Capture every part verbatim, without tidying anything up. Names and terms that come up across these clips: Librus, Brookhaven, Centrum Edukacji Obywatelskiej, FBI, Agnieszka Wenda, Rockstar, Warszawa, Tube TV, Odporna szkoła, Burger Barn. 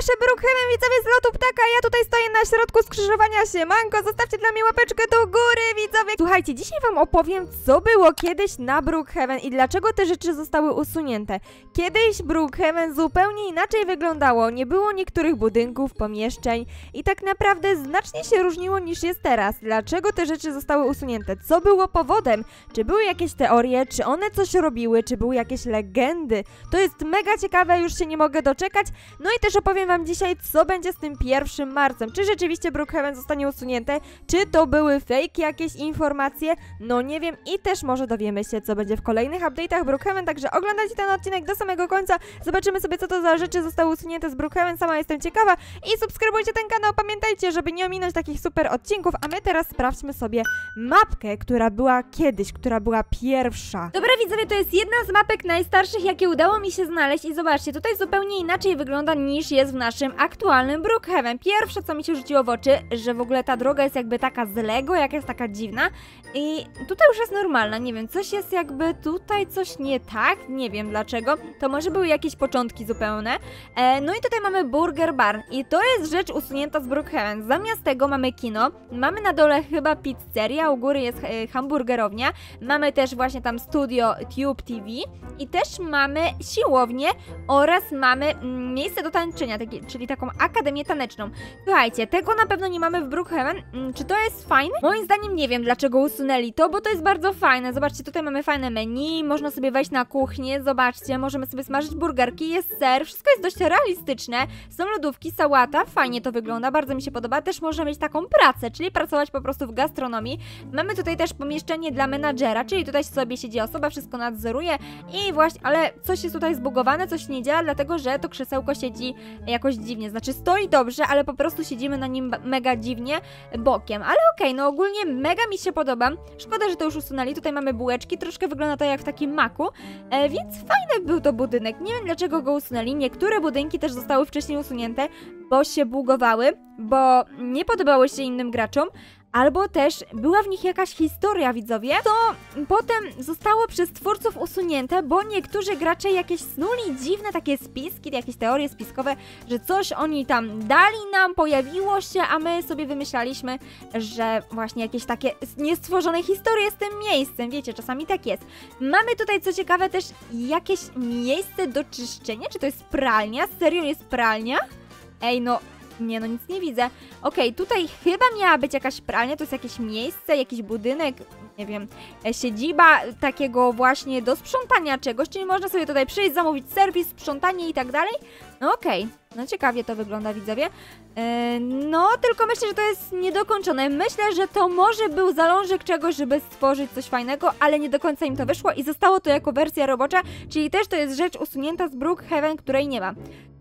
nasze Brookhaven, widzowie, z lotu ptaka. Ja tutaj stoję na środku skrzyżowania się. Manko, zostawcie dla mnie łapeczkę do góry, widzowie. Słuchajcie, dzisiaj wam opowiem, co było kiedyś na Brookhaven i dlaczego te rzeczy zostały usunięte. Kiedyś Brookhaven zupełnie inaczej wyglądało. Nie było niektórych budynków, pomieszczeń i tak naprawdę znacznie się różniło niż jest teraz. Dlaczego te rzeczy zostały usunięte? Co było powodem? Czy były jakieś teorie? Czy one coś robiły? Czy były jakieś legendy? To jest mega ciekawe, już się nie mogę doczekać. No i też opowiem wam dzisiaj, co będzie z tym pierwszym marcem. Czy rzeczywiście Brookhaven zostanie usunięte? Czy to były fake jakieś informacje? No nie wiem i też może dowiemy się, co będzie w kolejnych update'ach Brookhaven, także oglądajcie ten odcinek do samego końca. Zobaczymy sobie, co to za rzeczy zostały usunięte z Brookhaven. Sama jestem ciekawa i subskrybujcie ten kanał. Pamiętajcie, żeby nie ominąć takich super odcinków, a my teraz sprawdźmy sobie mapkę, która była kiedyś, która była pierwsza. Dobra widzowie, to jest jedna z mapek najstarszych, jakie udało mi się znaleźć i zobaczcie, tutaj zupełnie inaczej wygląda niż jest w naszym aktualnym Brookhaven. Pierwsze, co mi się rzuciło w oczy, że w ogóle ta droga jest jakby taka z Lego, jak jest taka dziwna i tutaj już jest normalna, nie wiem, coś jest jakby tutaj coś nie tak, nie wiem dlaczego, to może były jakieś początki zupełne. E, no i tutaj mamy Burger Barn i to jest rzecz usunięta z Brookhaven, zamiast tego mamy kino, mamy na dole chyba pizzeria, u góry jest e, hamburgerownia, mamy też właśnie tam studio Tube T V i też mamy siłownię oraz mamy mm, miejsce do tańczenia, taki, czyli taką akademię taneczną. Słuchajcie, tego na pewno nie mamy w Brookhaven. Czy to jest fajne? Moim zdaniem nie wiem, dlaczego usunęli to, bo to jest bardzo fajne. Zobaczcie, tutaj mamy fajne menu, można sobie wejść na kuchnię, zobaczcie, możemy sobie smażyć burgerki, jest ser, wszystko jest dość realistyczne, są lodówki, sałata, fajnie to wygląda, bardzo mi się podoba. Też można mieć taką pracę, czyli pracować po prostu w gastronomii. Mamy tutaj też pomieszczenie dla menadżera, czyli tutaj sobie siedzi osoba, wszystko nadzoruje i właśnie, ale coś jest tutaj zbugowane, coś nie działa, dlatego że to krzesełko siedzi jakoś dziwnie, znaczy stoi dobrze, ale po prostu siedzimy na nim mega dziwnie bokiem, ale okej, no ogólnie mega mi się podoba, szkoda, że to już usunęli. Tutaj mamy bułeczki, troszkę wygląda to jak w takim maku, e, więc fajny był to budynek, nie wiem dlaczego go usunęli. Niektóre budynki też zostały wcześniej usunięte, bo się bugowały, bo nie podobały się innym graczom, albo też była w nich jakaś historia, widzowie, to potem zostało przez twórców usunięte, bo niektórzy gracze jakieś snuli dziwne takie spiski, jakieś teorie spiskowe, że coś oni tam dali nam, pojawiło się, a my sobie wymyślaliśmy, że właśnie jakieś takie niestworzone historie z tym miejscem, wiecie, czasami tak jest. Mamy tutaj co ciekawe też jakieś miejsce do czyszczenia, czy to jest pralnia? Serio jest pralnia? Ej no... Nie, no nic nie widzę. Okej, okay, tutaj chyba miała być jakaś pralnia, to jest jakieś miejsce, jakiś budynek, nie wiem, siedziba takiego właśnie do sprzątania czegoś, czyli można sobie tutaj przyjść, zamówić serwis, sprzątanie i tak dalej. No okej, okay. No ciekawie to wygląda, widzowie. Yy, no, tylko myślę, że to jest niedokończone. Myślę, że to może był zalążek czegoś, żeby stworzyć coś fajnego, ale nie do końca im to wyszło i zostało to jako wersja robocza, czyli też to jest rzecz usunięta z Brookhaven, której nie ma.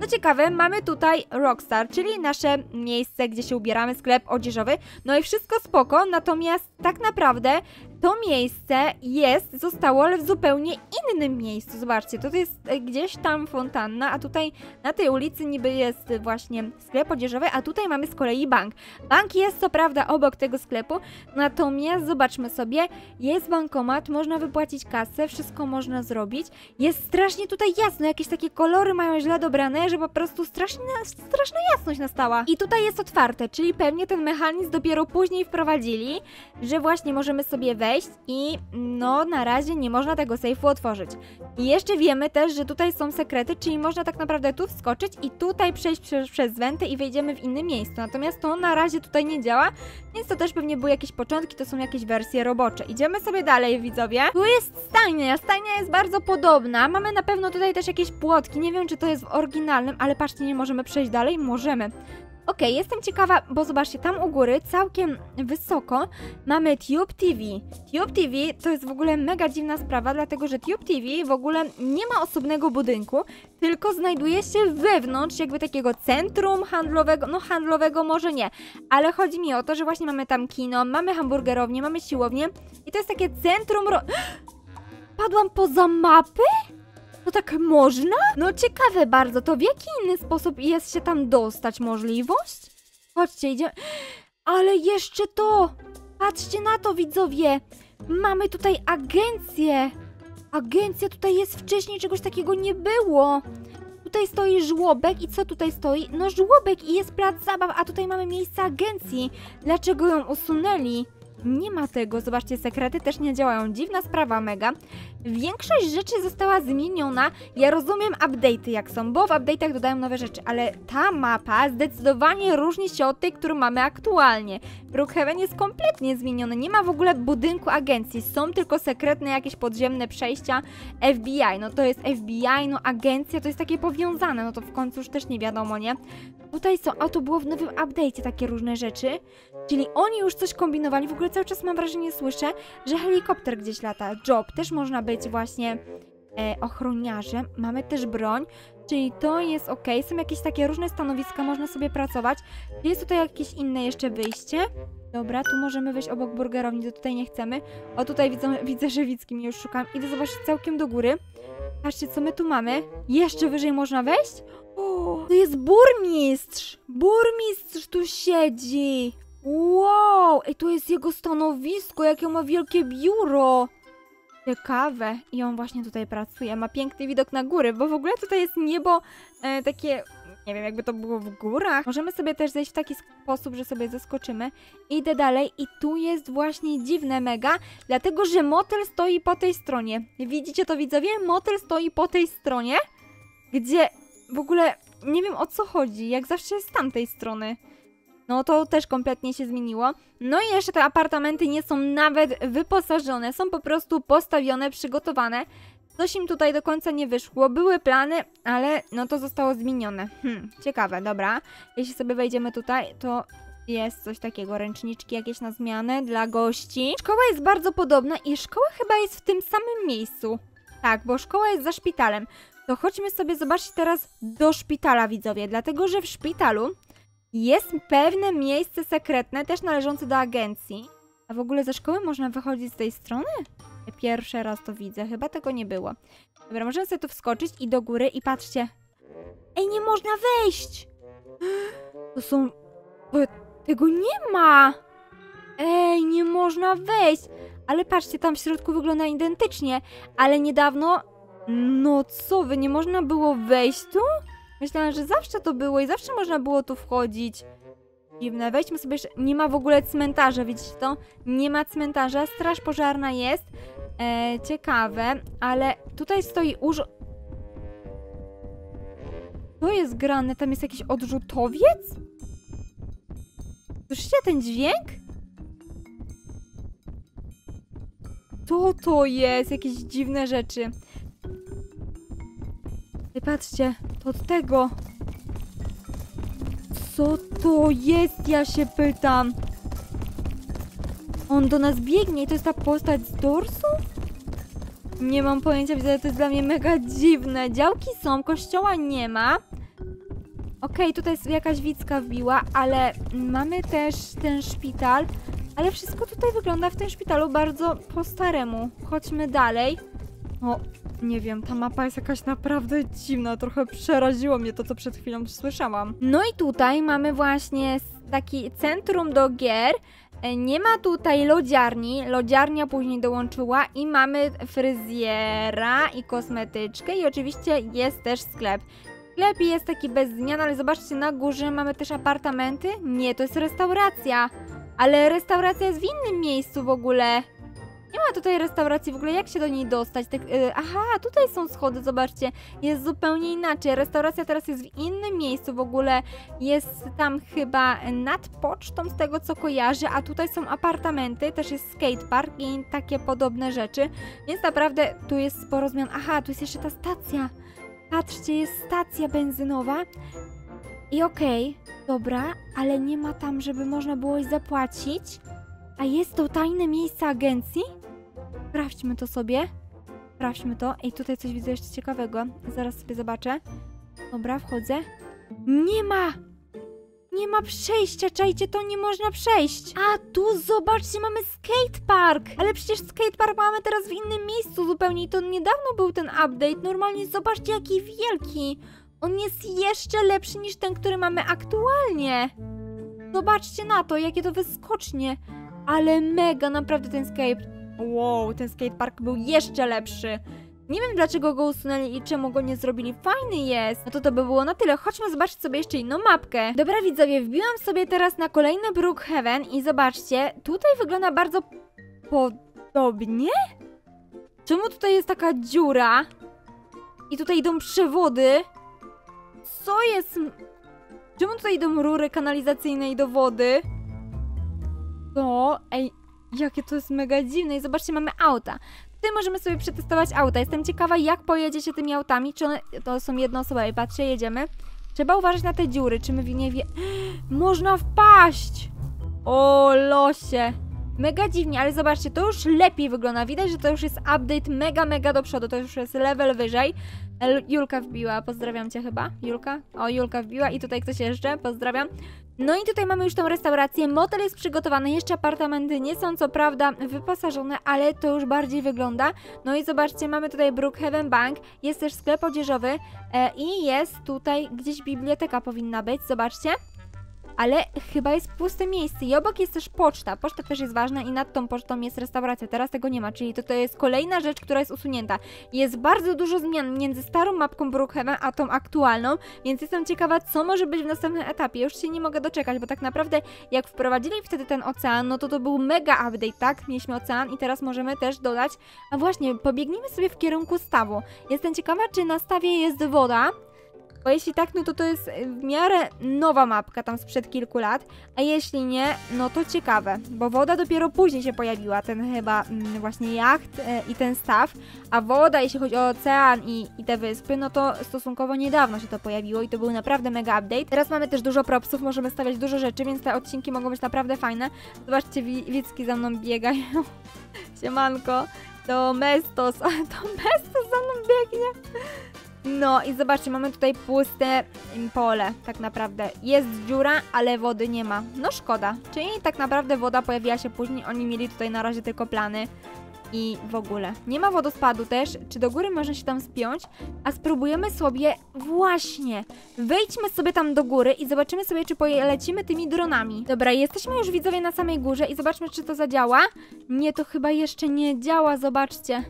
No ciekawe, mamy tutaj Rockstar, czyli nasze miejsce, gdzie się ubieramy, sklep odzieżowy. No i wszystko spoko, natomiast tak naprawdę to miejsce jest, zostało, ale w zupełnie innym miejscu. Zobaczcie, to jest gdzieś tam fontanna, a tutaj na tej ulicy niby jest właśnie sklep odzieżowy, a tutaj mamy z kolei bank. Bank jest co prawda obok tego sklepu, natomiast zobaczmy sobie, jest bankomat, można wypłacić kasę, wszystko można zrobić. Jest strasznie tutaj jasno, jakieś takie kolory mają źle dobrane, że po prostu straszna, straszna jasność nastała. I tutaj jest otwarte, czyli pewnie ten mechanizm dopiero później wprowadzili, że właśnie możemy sobie wejść i no na razie nie można tego sejfu otworzyć. I jeszcze wiemy też, że tutaj są sekrety, czyli można tak naprawdę tu wskoczyć i tutaj przejść prze, przez wenty i wejdziemy w inne miejsce. Natomiast to na razie tutaj nie działa, więc to też pewnie były jakieś początki, to są jakieś wersje robocze. Idziemy sobie dalej, widzowie. Tu jest stajnia, stajnia jest bardzo podobna, mamy na pewno tutaj też jakieś płotki, nie wiem czy to jest w oryginalnym, ale patrzcie, nie możemy przejść dalej, możemy. Okej, okay, jestem ciekawa, bo zobaczcie, tam u góry, całkiem wysoko, mamy Tube T V. Tube T V to jest w ogóle mega dziwna sprawa, dlatego że Tube T V w ogóle nie ma osobnego budynku, tylko znajduje się wewnątrz jakby takiego centrum handlowego, no handlowego może nie, ale chodzi mi o to, że właśnie mamy tam kino, mamy hamburgerownię, mamy siłownię i to jest takie centrum... Ro... Padłam poza mapy? No tak można? No ciekawe bardzo, to w jaki inny sposób jest się tam dostać możliwość? Chodźcie, idziemy... Ale jeszcze to! Patrzcie na to, widzowie! Mamy tutaj agencję! Agencja tutaj jest wcześniej, czegoś takiego nie było! Tutaj stoi żłobek i co tutaj stoi? No żłobek i jest plac zabaw, a tutaj mamy miejsce agencji. Dlaczego ją usunęli? Nie ma tego, zobaczcie, sekrety też nie działają, dziwna sprawa mega. Większość rzeczy została zmieniona, ja rozumiem update'y jak są, bo w update'ach dodają nowe rzeczy, ale ta mapa zdecydowanie różni się od tej, którą mamy aktualnie. Brookhaven jest kompletnie zmieniony, nie ma w ogóle budynku agencji, są tylko sekretne jakieś podziemne przejścia F B I, no to jest F B I, no agencja to jest takie powiązane, no to w końcu już też nie wiadomo, nie? Tutaj są, a to było w nowym update'cie takie różne rzeczy, czyli oni już coś kombinowali, w ogóle cały czas mam wrażenie, słyszę, że helikopter gdzieś lata. Job, też można być właśnie e, ochroniarzem. Mamy też broń, czyli to jest ok. Są jakieś takie różne stanowiska, można sobie pracować. Jest tutaj jakieś inne jeszcze wyjście. Dobra, tu możemy wyjść obok burgerowni, to tutaj nie chcemy. O, tutaj widzę, widzę Żywickim, już szukam. Idę zobaczyć całkiem do góry. Patrzcie, co my tu mamy. Jeszcze wyżej można wejść? O, to jest burmistrz! Burmistrz tu siedzi! Wow, i to jest jego stanowisko, jakie ma wielkie biuro. Ciekawe. I on właśnie tutaj pracuje, ma piękny widok na góry, bo w ogóle tutaj jest niebo e, takie, nie wiem, jakby to było w górach. Możemy sobie też zejść w taki sposób, że sobie zeskoczymy. Idę dalej i tu jest właśnie dziwne mega, dlatego że motel stoi po tej stronie. Widzicie to, widzowie? Motel stoi po tej stronie, gdzie w ogóle nie wiem o co chodzi, jak zawsze jest z tamtej strony. No to też kompletnie się zmieniło. No i jeszcze te apartamenty nie są nawet wyposażone, są po prostu postawione, przygotowane. Coś im tutaj do końca nie wyszło, były plany, ale no to zostało zmienione. Hmm, ciekawe, dobra. Jeśli sobie wejdziemy tutaj, to jest coś takiego, ręczniczki jakieś na zmianę dla gości. Szkoła jest bardzo podobna i szkoła chyba jest w tym samym miejscu. Tak, bo szkoła jest za szpitalem. To chodźmy sobie zobaczyć teraz do szpitala, widzowie, dlatego że w szpitalu jest pewne miejsce sekretne, też należące do agencji. A w ogóle ze szkoły można wychodzić z tej strony? Pierwszy raz to widzę, chyba tego nie było. Dobra, możemy sobie tu wskoczyć i do góry i patrzcie. Ej, nie można wejść! To są... Tego nie ma! Ej, nie można wejść! Ale patrzcie, tam w środku wygląda identycznie. Ale niedawno... No co wy, nie można było wejść tu? Myślałam, że zawsze to było i zawsze można było tu wchodzić. Dziwne, wejdźmy sobie jeszcze. Nie ma w ogóle cmentarza, widzicie to? Nie ma cmentarza, straż pożarna jest. E, ciekawe, ale tutaj stoi urząd... To jest grane, tam jest jakiś odrzutowiec? Słyszycie ten dźwięk? Co to jest? Jakieś dziwne rzeczy. I patrzcie, to od tego. Co to jest, ja się pytam. On do nas biegnie i to jest ta postać z dorsu? Nie mam pojęcia, ale to jest dla mnie mega dziwne. Działki są, kościoła nie ma. Okej, okay, tutaj jest jakaś widzka wbiła, ale mamy też ten szpital. Ale wszystko tutaj wygląda w tym szpitalu bardzo po staremu. Chodźmy dalej. O... Nie wiem, ta mapa jest jakaś naprawdę dziwna, trochę przeraziło mnie to, co przed chwilą słyszałam. No i tutaj mamy właśnie taki centrum do gier, nie ma tutaj lodziarni, lodziarnia później dołączyła i mamy fryzjera i kosmetyczkę i oczywiście jest też sklep. Sklep jest taki bez zmian, ale zobaczcie, na górze mamy też apartamenty, nie, to jest restauracja, ale restauracja jest w innym miejscu w ogóle. Nie ma tutaj restauracji, w ogóle jak się do niej dostać? Tak, yy, aha, tutaj są schody, zobaczcie, jest zupełnie inaczej. Restauracja teraz jest w innym miejscu, w ogóle jest tam chyba nad pocztą, z tego co kojarzę, a tutaj są apartamenty, też jest skatepark i takie podobne rzeczy, więc naprawdę tu jest sporo zmian. Aha, tu jest jeszcze ta stacja, patrzcie, jest stacja benzynowa i okej, okay, dobra, ale nie ma tam, żeby można było zapłacić. A jest to tajne miejsce agencji? Sprawdźmy to sobie. Sprawdźmy to. Ej, tutaj coś widzę jeszcze ciekawego. Zaraz sobie zobaczę. Dobra, wchodzę. Nie ma! Nie ma przejścia, czajcie, to nie można przejść. A tu, zobaczcie, mamy skatepark. Ale przecież skatepark mamy teraz w innym miejscu zupełnie. I to niedawno był ten update. Normalnie zobaczcie, jaki wielki. On jest jeszcze lepszy niż ten, który mamy aktualnie. Zobaczcie na to, jakie to wyskocznie. Ale mega, naprawdę ten skate... Wow, ten skatepark był jeszcze lepszy. Nie wiem, dlaczego go usunęli i czemu go nie zrobili. Fajny jest. No to to by było na tyle. Chodźmy zobaczyć sobie jeszcze inną mapkę. Dobra widzowie, wbiłam sobie teraz na kolejny Brookhaven i zobaczcie, tutaj wygląda bardzo podobnie? Czemu tutaj jest taka dziura? I tutaj idą przewody? Co jest? Czemu tutaj idą rury kanalizacyjne i do wody? To, ej, jakie to jest mega dziwne. I zobaczcie, mamy auta. Tutaj możemy sobie przetestować auta. Jestem ciekawa, jak pojedzie się tymi autami. Czy one to są jednoosobowe? Patrzcie, jedziemy. Trzeba uważać na te dziury. Czy my w nie wie... Można wpaść! O losie! Mega dziwnie, ale zobaczcie, to już lepiej wygląda. Widać, że to już jest update mega, mega do przodu. To już jest level wyżej. Julka wbiła, pozdrawiam cię chyba. Julka? O, Julka wbiła i tutaj ktoś jeszcze, pozdrawiam. No i tutaj mamy już tą restaurację, motel jest przygotowany, jeszcze apartamenty nie są co prawda wyposażone, ale to już bardziej wygląda. No i zobaczcie, mamy tutaj Brookhaven Bank, jest też sklep odzieżowy e, i jest tutaj gdzieś biblioteka powinna być, zobaczcie. Ale chyba jest puste miejsce i obok jest też poczta. Poczta też jest ważna i nad tą pocztą jest restauracja. Teraz tego nie ma, czyli to, to jest kolejna rzecz, która jest usunięta. Jest bardzo dużo zmian między starą mapką Brookhaven a tą aktualną, więc jestem ciekawa, co może być w następnym etapie. Już się nie mogę doczekać, bo tak naprawdę jak wprowadzili wtedy ten ocean, no to to był mega update, tak? Mieliśmy ocean i teraz możemy też dodać... A właśnie, pobiegnijmy sobie w kierunku stawu. Jestem ciekawa, czy na stawie jest woda. Bo jeśli tak, no to to jest w miarę nowa mapka, tam sprzed kilku lat, a jeśli nie, no to ciekawe, bo woda dopiero później się pojawiła, ten chyba mm, właśnie jacht e, i ten staw, a woda, jeśli chodzi o ocean i, i te wyspy, no to stosunkowo niedawno się to pojawiło i to był naprawdę mega update. Teraz mamy też dużo propsów, możemy stawiać dużo rzeczy, więc te odcinki mogą być naprawdę fajne. Zobaczcie, Wicki za mną biegają, siemanko, to Mestos, to Mestos za mną biegnie. No i zobaczcie, mamy tutaj puste pole, tak naprawdę. Jest dziura, ale wody nie ma. No szkoda, czyli tak naprawdę woda pojawiła się później, oni mieli tutaj na razie tylko plany i w ogóle. Nie ma wodospadu też, czy do góry można się tam spiąć? A spróbujemy sobie, właśnie, wejdźmy sobie tam do góry i zobaczymy sobie, czy polecimy tymi dronami. Dobra, jesteśmy już widzowie na samej górze i zobaczmy, czy to zadziała. Nie, to chyba jeszcze nie działa, zobaczcie.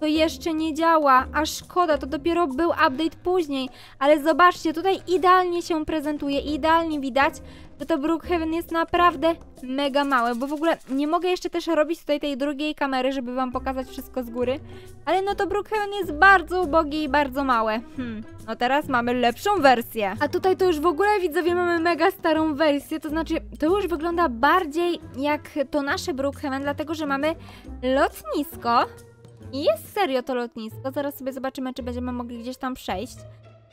To jeszcze nie działa, a szkoda, to dopiero był update później, ale zobaczcie, tutaj idealnie się prezentuje, idealnie widać, że to Brookhaven jest naprawdę mega małe, bo w ogóle nie mogę jeszcze też robić tutaj tej drugiej kamery, żeby wam pokazać wszystko z góry, ale no to Brookhaven jest bardzo ubogie i bardzo małe. Hmm, no teraz mamy lepszą wersję. A tutaj to już w ogóle widzowie mamy mega starą wersję, to znaczy to już wygląda bardziej jak to nasze Brookhaven, dlatego że mamy lotnisko. I jest serio to lotnisko, zaraz sobie zobaczymy, czy będziemy mogli gdzieś tam przejść.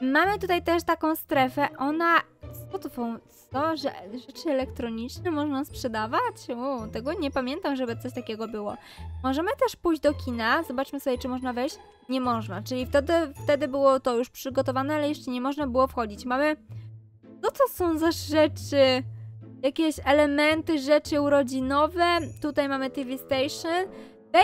Mamy tutaj też taką strefę, ona... Co to są? Co? Że rzeczy elektroniczne można sprzedawać? Uu, tego nie pamiętam, żeby coś takiego było. Możemy też pójść do kina, zobaczmy sobie, czy można wejść. Nie można, czyli wtedy, wtedy było to już przygotowane, ale jeszcze nie można było wchodzić. Mamy... Co to są za rzeczy? Jakieś elementy, rzeczy urodzinowe. Tutaj mamy T V Station.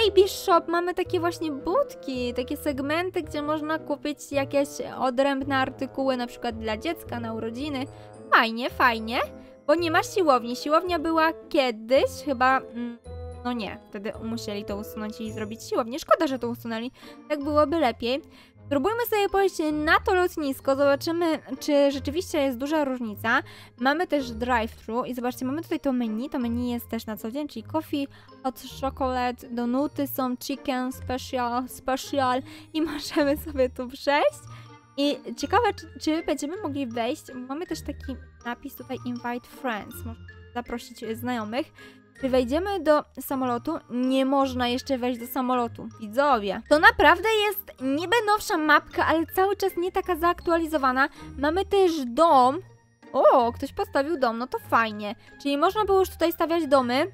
Baby Shop, mamy takie właśnie budki, takie segmenty, gdzie można kupić jakieś odrębne artykuły, na przykład dla dziecka, na urodziny. Fajnie, fajnie, bo nie ma siłowni. Siłownia była kiedyś, chyba... No nie, wtedy musieli to usunąć i zrobić siłownię. Szkoda, że to usunęli, tak byłoby lepiej. Spróbujmy sobie pójść na to lotnisko, zobaczymy, czy rzeczywiście jest duża różnica. Mamy też drive-thru i zobaczcie, mamy tutaj to menu, to menu jest też na co dzień, czyli coffee, hot chocolate, donuty są, chicken, special, special i możemy sobie tu przejść. I ciekawe, czy, czy będziemy mogli wejść, mamy też taki napis tutaj invite friends, można zaprosić znajomych. Czy wejdziemy do samolotu? Nie można jeszcze wejść do samolotu, widzowie. To naprawdę jest niby nowsza mapka, ale cały czas nie taka zaaktualizowana. Mamy też dom. O, ktoś postawił dom, no to fajnie. Czyli można było już tutaj stawiać domy.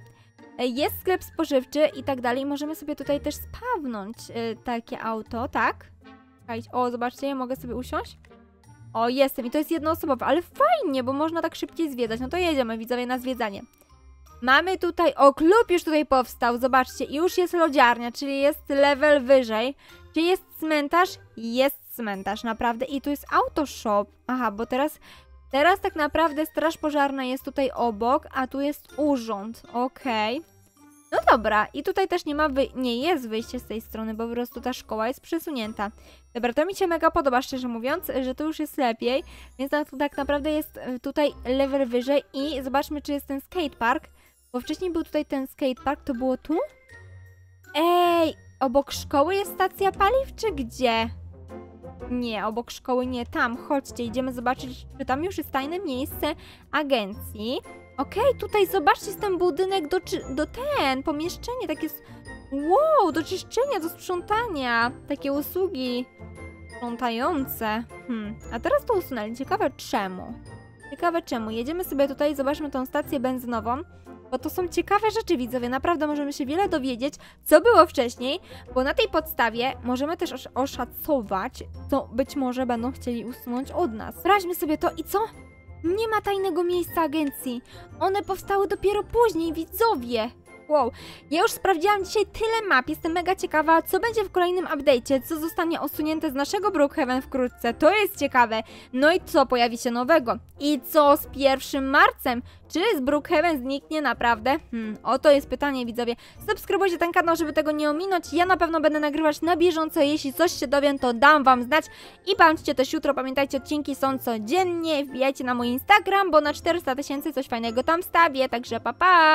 Jest sklep spożywczy i tak dalej. Możemy sobie tutaj też spawnąć takie auto, tak? O, zobaczcie, ja mogę sobie usiąść. O, jestem i to jest jednoosobowe, ale fajnie, bo można tak szybciej zwiedzać. No to jedziemy, widzowie, na zwiedzanie. Mamy tutaj, o, klub już tutaj powstał, zobaczcie, i już jest lodziarnia, czyli jest level wyżej. Czy jest cmentarz? Jest cmentarz, naprawdę. I tu jest autoshop. Aha, bo teraz, teraz tak naprawdę straż pożarna jest tutaj obok, a tu jest urząd, okej. Okay. No dobra, i tutaj też nie ma wy... nie jest wyjście z tej strony, bo po prostu ta szkoła jest przesunięta. Dobra, to mi się mega podoba, szczerze mówiąc, że to już jest lepiej, więc tak naprawdę jest tutaj level wyżej i zobaczmy, czy jest ten skatepark, bo wcześniej był tutaj ten skatepark, to było tu? Ej, obok szkoły jest stacja paliw, czy gdzie? Nie, obok szkoły nie, tam, chodźcie, idziemy zobaczyć, czy tam już jest tajne miejsce agencji. Okej, okay, tutaj zobaczcie, jest ten budynek do, do ten, pomieszczenie, takie, wow, do czyszczenia, do sprzątania, takie usługi sprzątające. Hmm, a teraz to usunęli, ciekawe czemu, ciekawe czemu, jedziemy sobie tutaj, zobaczmy tą stację benzynową, bo to są ciekawe rzeczy, widzowie, naprawdę możemy się wiele dowiedzieć, co było wcześniej, bo na tej podstawie możemy też osz oszacować, co być może będą chcieli usunąć od nas. Sprawdźmy sobie to i co? Nie ma tajnego miejsca agencji. One powstały dopiero później, widzowie. Wow, ja już sprawdziłam dzisiaj tyle map, jestem mega ciekawa, co będzie w kolejnym update'cie, co zostanie usunięte z naszego Brookhaven wkrótce, to jest ciekawe. No i co pojawi się nowego? I co z pierwszym marcem? Czy z Brookhaven zniknie naprawdę? Hmm, oto jest pytanie, widzowie. Subskrybujcie ten kanał, żeby tego nie ominąć, ja na pewno będę nagrywać na bieżąco, jeśli coś się dowiem, to dam wam znać. I bądźcie też jutro, pamiętajcie, odcinki są codziennie, wbijajcie na mój Instagram, bo na czterysta tysięcy coś fajnego tam wstawię, także pa pa!